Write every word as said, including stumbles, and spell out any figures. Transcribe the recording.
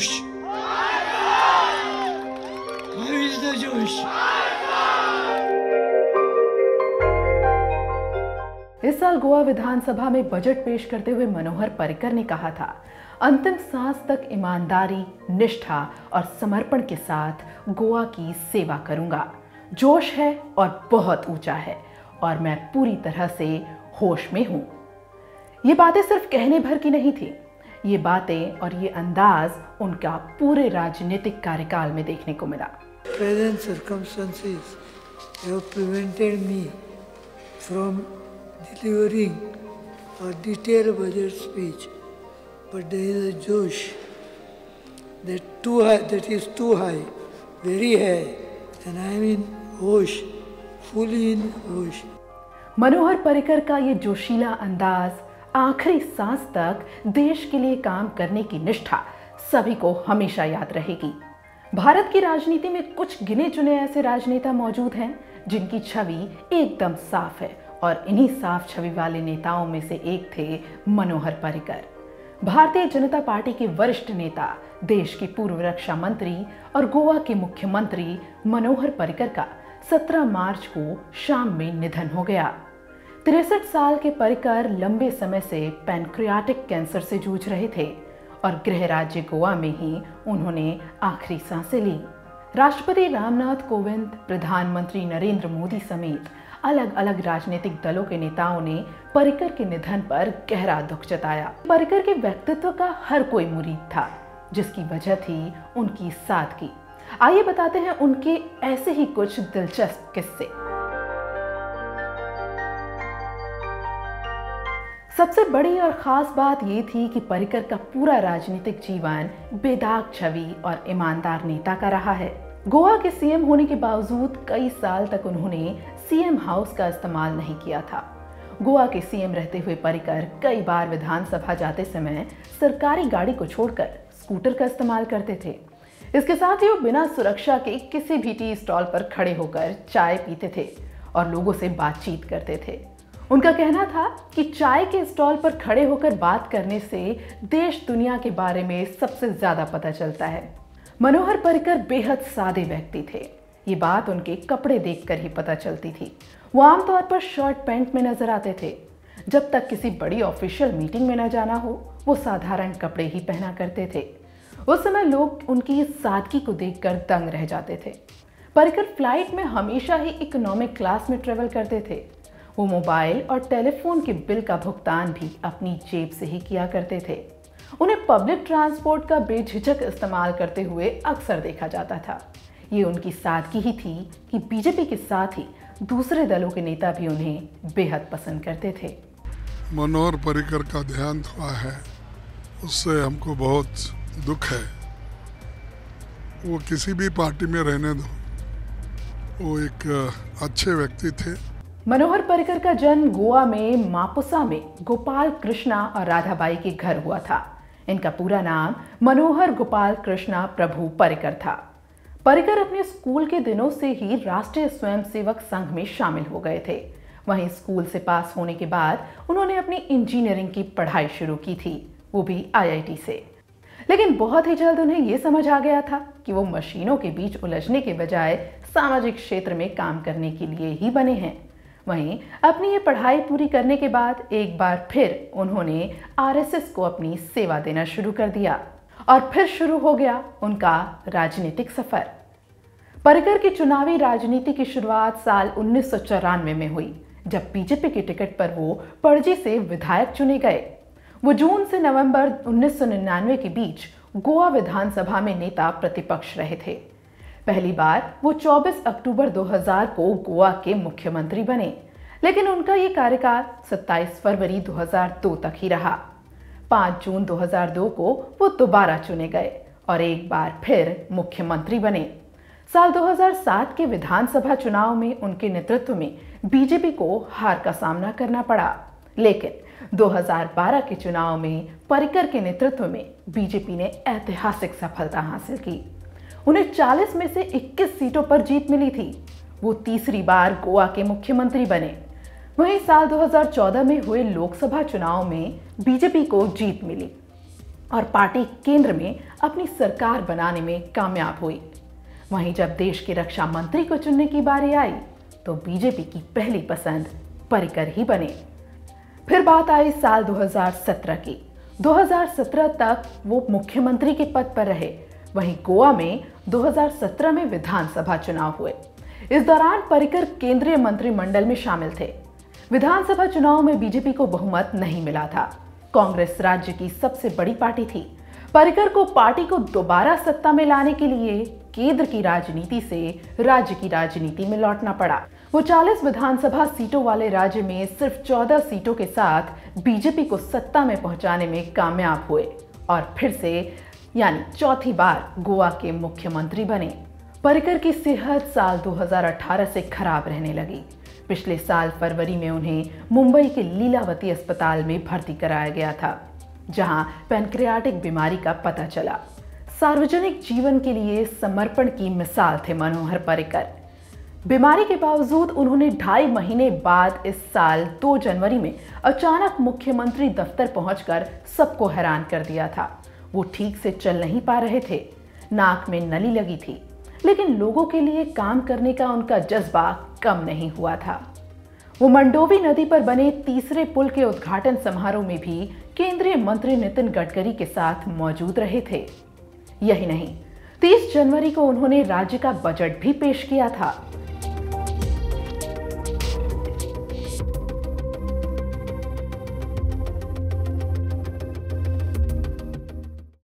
जोश, how is the जोश। इस साल गोवा विधानसभा में बजट पेश करते हुए मनोहर पर्रिकर ने कहा था, अंतिम सांस तक ईमानदारी, निष्ठा और समर्पण के साथ गोवा की सेवा करूंगा। जोश है और बहुत ऊंचा है और मैं पूरी तरह से होश में हूं। ये बातें सिर्फ कहने भर की नहीं थी, ये बातें और ये अंदाज उनका पूरे राजनीतिक कार्यकाल में देखने को मिला। Present circumstances have prevented me from delivering a detailed budget speech, but there is a josh that too high, that is too high, very high, and I am in hosh, fully in hosh. Manohar Parrikar का ये जोशीला अंदाज, आखिरी सांस तक देश के लिए काम करने की निष्ठा सभी को हमेशा याद रहेगी। भारत की राजनीति में कुछ गिने चुने ऐसे राजनेता मौजूद हैं जिनकी छवि एकदम साफ है और इन्हीं साफ छवि वाले नेताओं में से एक थे मनोहर पर्रिकर। भारतीय जनता पार्टी के वरिष्ठ नेता, देश के पूर्व रक्षा मंत्री और गोवा के मुख्यमंत्री मनोहर पर्रिकर का सत्रह मार्च को शाम में निधन हो गया। तिरसठ साल के पर्रिकर लंबे समय से पैनक्रियाटिक कैंसर से जूझ रहे थे और गृह राज्य गोवा में ही उन्होंने आखिरी सांसें ली। राष्ट्रपति रामनाथ कोविंद, प्रधानमंत्री नरेंद्र मोदी समेत अलग अलग राजनीतिक दलों के नेताओं ने पर्रिकर के निधन पर गहरा दुख जताया। पर्रिकर के व्यक्तित्व का हर कोई मुरीद था, जिसकी वजह थी उनकी सादगी। आइए बताते हैं उनके ऐसे ही कुछ दिलचस्प किस्से। सबसे बड़ी और खास बात ये थी कि पर्रिकर का पूरा राजनीतिक जीवन बेदाग छवि और ईमानदार नेता का रहा है। गोवा के सीएम होने के बावजूद कई साल तक उन्होंने सीएम हाउस का इस्तेमाल नहीं किया था। गोवा के सीएम रहते हुए पर्रिकर कई बार विधानसभा जाते समय सरकारी गाड़ी को छोड़कर स्कूटर का इस्तेमाल करते थे। इसके साथ ही वो बिना सुरक्षा के किसी भी टी स्टॉल पर खड़े होकर चाय पीते थे और लोगों से बातचीत करते थे। उनका कहना था कि चाय के स्टॉल पर खड़े होकर बात करने से देश दुनिया के बारे में सबसे ज्यादा पता चलता है। मनोहर पर्रिकर बेहद सादे व्यक्ति थे, ये बात उनके कपड़े देखकर ही पता चलती थी। वो आमतौर पर शर्ट पैंट में नजर आते थे। जब तक किसी बड़ी ऑफिशियल मीटिंग में न जाना हो, वो साधारण कपड़े ही पहना करते थे। उस समय लोग उनकी सादगी को देखकर दंग रह जाते थे। पर्रिकर फ्लाइट में हमेशा ही इकोनॉमिक क्लास में ट्रेवल करते थे। वो मोबाइल और टेलीफोन के बिल का भुगतान भी अपनी जेब से ही किया करते थे। उन्हें पब्लिक ट्रांसपोर्ट का बेझिझक इस्तेमाल करते हुए अक्सर देखा जाता था। ये उनकी सादगी ही थी कि बीजेपी के साथ ही दूसरे दलों के नेता भी उन्हें बेहद पसंद करते थे। मनोहर पर्रिकर का देहांत हुआ है, उससे हमको बहुत दुख है। वो किसी भी पार्टी में रहने दो, वो एक अच्छे व्यक्ति थे। मनोहर पर्रिकर का जन्म गोवा में मापुसा में गोपाल कृष्णा और राधाबाई के घर हुआ था। इनका पूरा नाम मनोहर गोपाल कृष्णा प्रभु पर्रिकर था। पर्रिकर अपने स्कूल के दिनों से ही राष्ट्रीय स्वयंसेवक संघ में शामिल हो गए थे। वहीं स्कूल से पास होने के बाद उन्होंने अपनी इंजीनियरिंग की पढ़ाई शुरू की थी, वो भी आई आई टी से। लेकिन बहुत ही जल्द उन्हें ये समझ आ गया था कि वो मशीनों के बीच उलझने के बजाय सामाजिक क्षेत्र में काम करने के लिए ही बने हैं। वहीं अपनी ये पढ़ाई पूरी करने के बाद एक बार फिर उन्होंने आर एस एस को अपनी सेवा देना शुरू कर दिया और फिर शुरू हो गया उनका राजनीतिक सफर। पर्रिकर की चुनावी राजनीति की शुरुआत साल उन्नीस सौ चौरानवे में हुई, जब बीजेपी के टिकट पर वो पणजी से विधायक चुने गए। वो जून से नवंबर उन्नीस सौ निन्यानवे के बीच गोवा विधानसभा में नेता प्रतिपक्ष रहे थे। पहली बार वो चौबीस अक्टूबर दो हज़ार को गोवा के मुख्यमंत्री बने, लेकिन उनका ये कार्यकाल सत्ताईस फरवरी दो हज़ार दो तक ही रहा। पाँच जून दो हज़ार दो को वो दोबारा चुने गए और एक बार फिर मुख्यमंत्री बने। साल दो हज़ार सात के विधानसभा चुनाव में उनके नेतृत्व में बीजेपी को हार का सामना करना पड़ा, लेकिन दो हज़ार बारह के चुनाव में पर्रिकर के नेतृत्व में बीजेपी ने ऐतिहासिक सफलता हासिल की। उन्हें चालीस में से इक्कीस सीटों पर जीत मिली थी। वो तीसरी बार गोवा के मुख्यमंत्री बने। वहीं साल दो हज़ार चौदह में हुए लोकसभा चुनाव में बीजेपी को जीत मिली। और पार्टी केंद्र में अपनी सरकार बनाने में कामयाब हुई। वहीं जब देश के रक्षा मंत्री को चुनने की बारी आई तो बीजेपी की पहली पसंद पर्रिकर ही बने। फिर बात आई साल दो हज़ार सत्रह की। दो हज़ार सत्रह तक वो मुख्यमंत्री के पद पर रहे। वहीं गोवा में दो हज़ार सत्रह में विधानसभा चुनाव हुए। इस दौरान पर्रिकर केंद्रीय मंत्रिमंडल में शामिल थे। विधानसभा चुनाव में बीजेपी को बहुमत नहीं मिला था। कांग्रेस राज्य की सबसे बड़ी पार्टी थी। पर्रिकर को पार्टी को दोबारा सत्ता में लाने के लिए केंद्र की राजनीति से राज्य की राजनीति में लौटना पड़ा। वो चालीस विधानसभा सीटों वाले राज्य में सिर्फ चौदह सीटों के साथ बीजेपी को सत्ता में पहुंचाने में कामयाब हुए और फिर से यानी चौथी बार गोवा के मुख्यमंत्री बने। पर्रिकर की सेहत साल दो हज़ार अठारह से खराब रहने लगी। पिछले साल फरवरी में उन्हें मुंबई के लीलावती अस्पताल में भर्ती कराया गया था, जहां पैनक्रियाटिक बीमारी का पता चला। सार्वजनिक जीवन के लिए समर्पण की मिसाल थे मनोहर पर्रिकर। बीमारी के बावजूद उन्होंने ढाई महीने बाद इस साल दो जनवरी में अचानक मुख्यमंत्री दफ्तर पहुंचकर सबको हैरान कर दिया था। वो ठीक से चल नहीं पा रहे थे, नाक में नली लगी थी, लेकिन लोगों के लिए काम करने का उनका जज्बा कम नहीं हुआ था। वो मंडोवी नदी पर बने तीसरे पुल के उद्घाटन समारोह में भी केंद्रीय मंत्री नितिन गडकरी के साथ मौजूद रहे थे। यही नहीं, तीस जनवरी को उन्होंने राज्य का बजट भी पेश किया था।